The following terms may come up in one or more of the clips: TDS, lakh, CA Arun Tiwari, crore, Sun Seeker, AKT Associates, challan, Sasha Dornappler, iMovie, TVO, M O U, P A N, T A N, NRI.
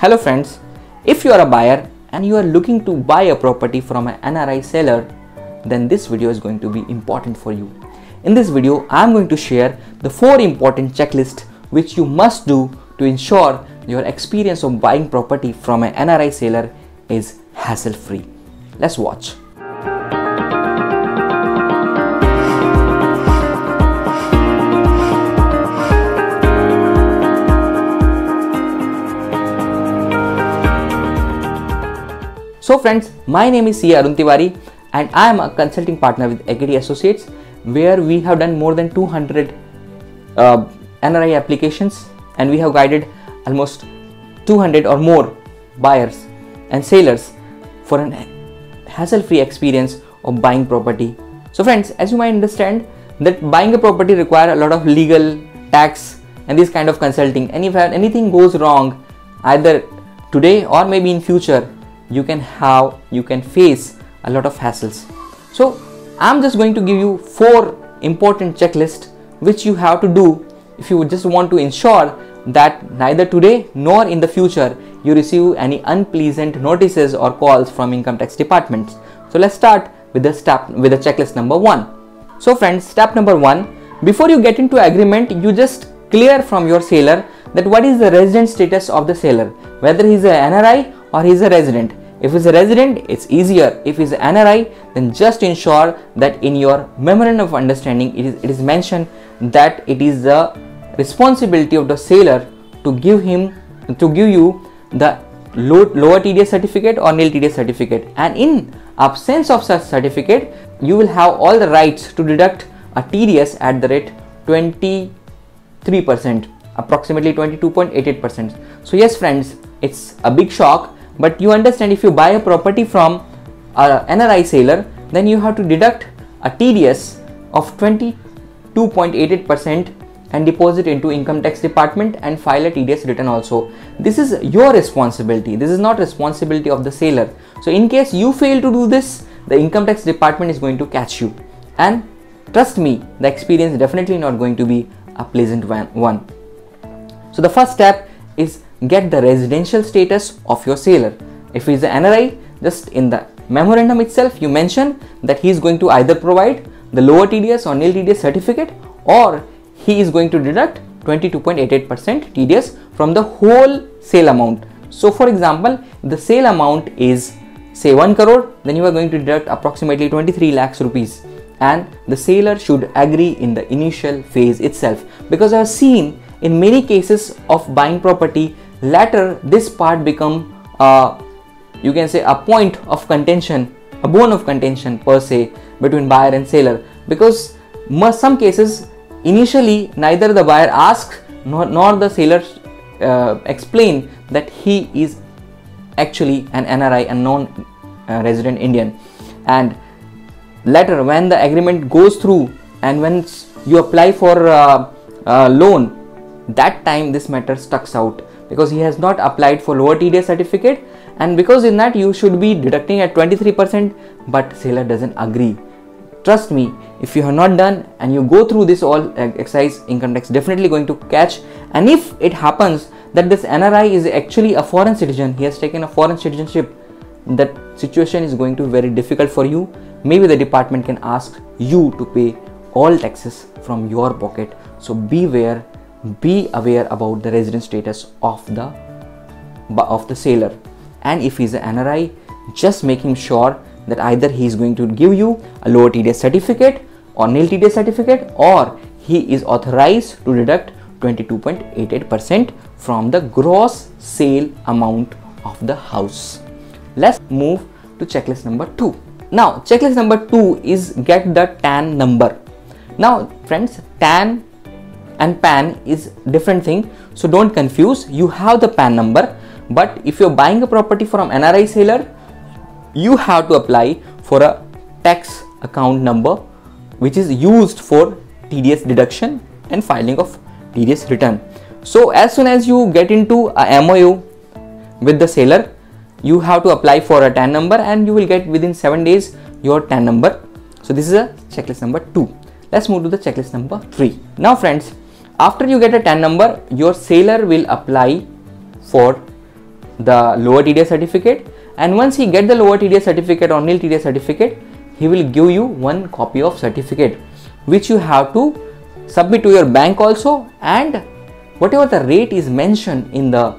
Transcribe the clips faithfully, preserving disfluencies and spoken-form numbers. Hello friends, if you are a buyer and you are looking to buy a property from an N R I seller, then this video is going to be important for you. In this video, I am going to share the four important checklists which you must do to ensure your experience of buying property from an N R I seller is hassle-free. Let's watch. So friends, my name is C A Arun Tiwari and I am a consulting partner with A K T Associates, where we have done more than two hundred uh, N R I applications and we have guided almost two hundred or more buyers and sellers for an hassle-free experience of buying property. So friends, as you might understand that buying a property requires a lot of legal, tax and this kind of consulting, and if anything goes wrong either today or maybe in future, you can have you can face a lot of hassles. So I'm just going to give you four important checklists which you have to do if you just want to ensure that neither today nor in the future you receive any unpleasant notices or calls from income tax departments. So let's start with the step with the checklist number one. So friends, step number one, before you get into agreement, you just clear from your seller that what is the resident status of the seller, whether he's an N R I or he's a resident. If it's a resident, it's easier. If it's an N R I, then just ensure that in your memorandum of understanding, it is, it is mentioned that it is the responsibility of the seller to give him, to give you the low, lower T D S certificate or nil T D S certificate. And in absence of such certificate, you will have all the rights to deduct a T D S at the rate twenty-three percent, approximately twenty-two point eight eight percent. So yes, friends, it's a big shock. But you understand, if you buy a property from an N R I seller, then you have to deduct a T D S of twenty-two point eight eight percent and deposit into income tax department and file a T D S return also. This is your responsibility. This is not responsibility of the seller. So in case you fail to do this, the income tax department is going to catch you. And trust me, the experience is definitely not going to be a pleasant one. So the first step is get the residential status of your seller. If he is an N R I, just in the memorandum itself you mention that he is going to either provide the lower T D S or nil T D S certificate, or he is going to deduct twenty-two point eight eight percent T D S from the whole sale amount. So for example, the sale amount is say one crore, then you are going to deduct approximately twenty-three lakhs rupees, and the seller should agree in the initial phase itself, because I have seen in many cases of buying property, later this part become uh, you can say a point of contention, a bone of contention per se between buyer and seller, because some cases initially neither the buyer asks nor, nor the seller uh, explain that he is actually an N R I and non-resident Indian, and later when the agreement goes through and when you apply for uh, uh, loan, that time this matter stucks out because he has not applied for lower T D S certificate, and because in that you should be deducting at twenty-three percent, but seller doesn't agree. Trust me, if you have not done and you go through this all exercise, income tax definitely going to catch. And if it happens that this N R I is actually a foreign citizen, he has taken a foreign citizenship, that situation is going to be very difficult for you. Maybe the department can ask you to pay all taxes from your pocket. So beware. Be aware about the resident status of the of the seller, and if he is an N R I, just make him sure that either he is going to give you a lower T D S certificate or nil T D S certificate, or he is authorized to deduct twenty-two point eight eight percent from the gross sale amount of the house. Let's move to checklist number two. Now checklist number two is get the T A N number. Now friends, T A N and P A N is different thing, so don't confuse. You have the P A N number, but if you're buying a property from N R I seller, you have to apply for a tax account number which is used for T D S deduction and filing of T D S return. So as soon as you get into a M O U with the seller, you have to apply for a T A N number and you will get within seven days your T A N number. So this is a checklist number two. Let's move to the checklist number three. Now friends, after you get a T A N number, your seller will apply for the lower T D S certificate, and once he get the lower T D S certificate or nil T D S certificate, he will give you one copy of certificate which you have to submit to your bank also, and whatever the rate is mentioned in the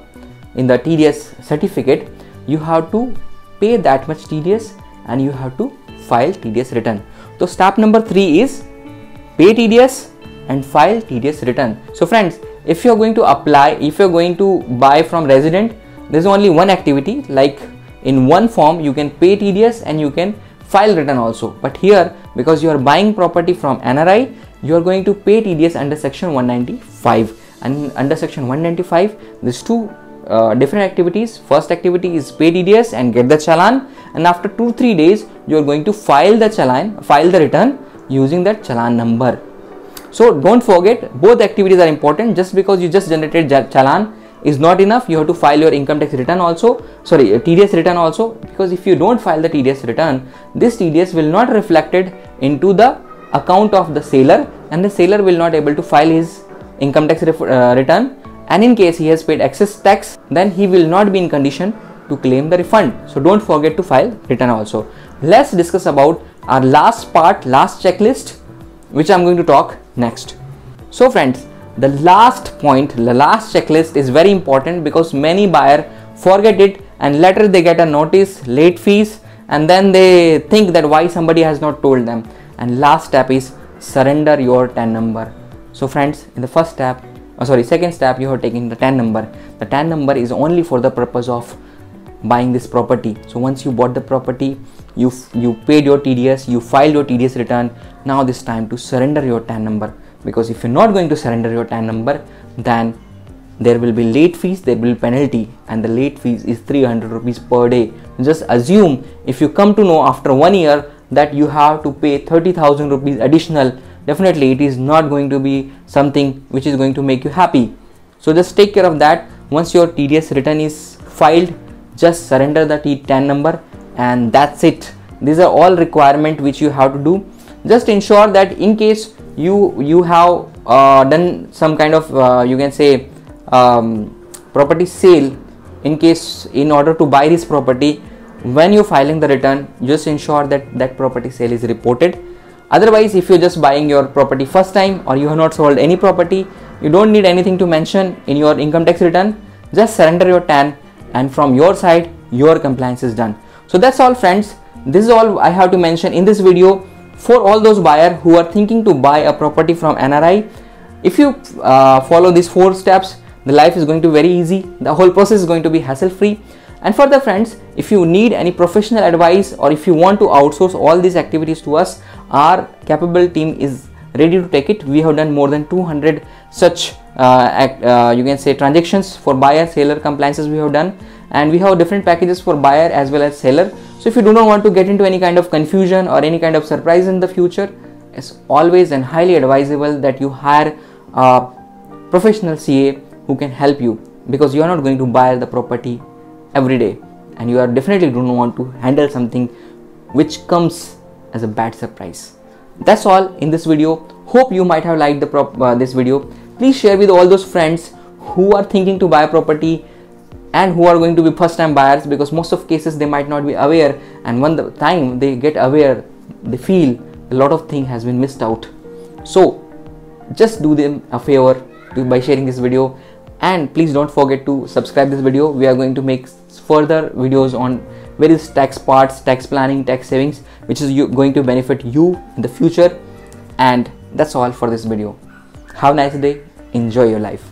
in the T D S certificate, you have to pay that much T D S and you have to file T D S return. So step number three is pay T D S and file T D S return. So friends, if you are going to apply, if you are going to buy from resident, there is only one activity, like in one form you can pay T D S and you can file return also. But here, because you are buying property from N R I, you are going to pay T D S under section one ninety-five, and under section one ninety-five these two uh, different activities. First activity is pay T D S and get the challan, and after two to three days you are going to file the challan, file the return using that challan number. So don't forget, both activities are important. Just because you just generated challan is not enough, you have to file your income tax return also, sorry T D S return also, because if you don't file the T D S return, this T D S will not reflected into the account of the seller, and the seller will not able to file his income tax uh, return, and in case he has paid excess tax, then he will not be in condition to claim the refund. So don't forget to file return also. Let's discuss about our last part, last checklist, which I'm going to talk next. So friends, the last point, the last checklist is very important, because many buyer forget it and later they get a notice, late fees, and then they think that why somebody has not told them. And last step is surrender your T A N number. So friends, in the first step, oh sorry second step, you have taken the T A N number. The T A N number is only for the purpose of buying this property. So once you bought the property, you you paid your T D S, you filed your T D S return. Now this time to surrender your T A N number, because if you're not going to surrender your T A N number, then there will be late fees, there will be penalty, and the late fees is three hundred rupees per day. Just assume if you come to know after one year that you have to pay thirty thousand rupees additional, definitely it is not going to be something which is going to make you happy. So just take care of that. Once your T D S return is filed, just surrender the T A N number, and that's it. These are all requirements which you have to do. Just ensure that in case you you have uh, done some kind of uh, you can say um, property sale, in case in order to buy this property, when you're filing the return, just ensure that that property sale is reported. Otherwise, if you're just buying your property first time or you have not sold any property, you don't need anything to mention in your income tax return. Just surrender your T A N, and from your side your compliance is done. So that's all friends, this is all I have to mention in this video. For all those buyers who are thinking to buy a property from N R I, if you uh, follow these four steps, the life is going to be very easy. The whole process is going to be hassle free. And further friends, if you need any professional advice or if you want to outsource all these activities to us, our capable team is ready to take it. We have done more than two hundred such uh, act, uh, you can say transactions for buyer, seller compliances we have done, and we have different packages for buyer as well as seller. So if you do not want to get into any kind of confusion or any kind of surprise in the future, it's always and highly advisable that you hire a professional C A who can help you, because you are not going to buy the property every day, and you are definitely do not want to handle something which comes as a bad surprise. That's all in this video. Hope you might have liked the prop uh, this video. Please share with all those friends who are thinking to buy property and who are going to be first time buyers, because most of cases they might not be aware, and when the time they get aware, they feel a lot of thing has been missed out. So just do them a favor to, by sharing this video, and please don't forget to subscribe this video. We are going to make further videos on various tax parts, tax planning, tax savings, which is you, going to benefit you in the future. And that's all for this video. Have a nice day, enjoy your life.